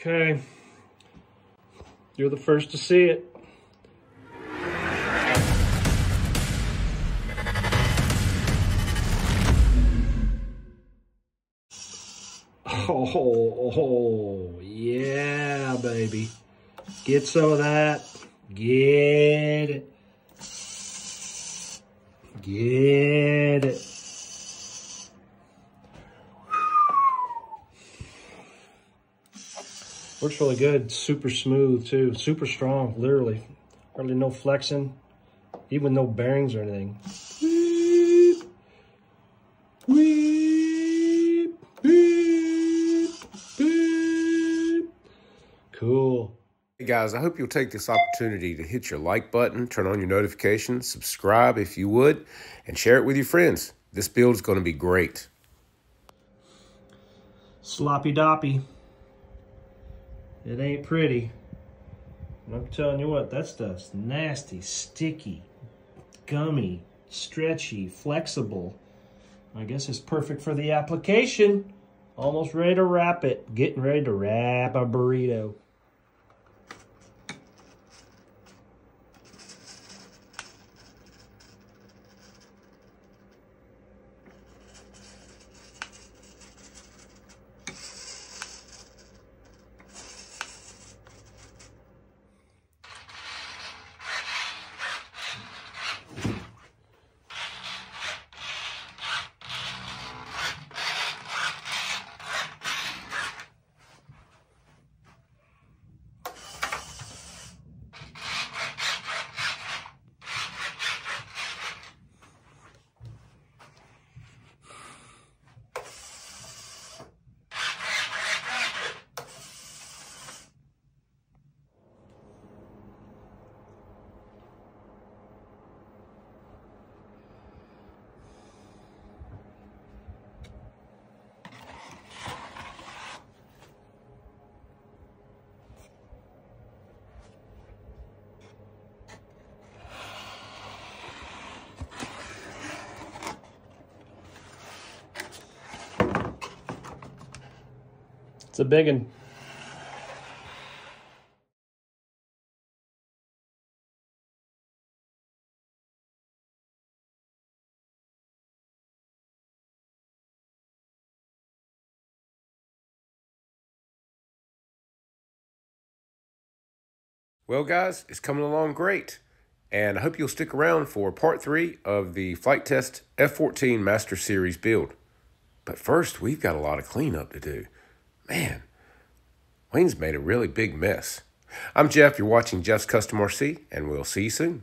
Okay, you're the first to see it. Oh, yeah, baby. Get some of that. Get it. Get it. Works really good. Super smooth, too. Super strong, literally. Hardly no flexing, even no bearings or anything. Weep. Weep. Beep. Beep. Cool. Hey guys, I hope you'll take this opportunity to hit your like button, turn on your notifications, subscribe if you would, and share it with your friends. This build is going to be great. Sloppy doppy. It ain't pretty. And I'm telling you what, that stuff's nasty, sticky, gummy, stretchy, flexible. I guess it's perfect for the application. Almost ready to wrap it. Getting ready to wrap a burrito. It's a big one. Well guys, it's coming along great. And I hope you'll stick around for part 3 of the Flite Test F-14 Master Series build. But first, we've got a lot of cleanup to do. Man, Wayne's made a really big mess. I'm Jeff, you're watching Jeff's Custom RC, and we'll see you soon.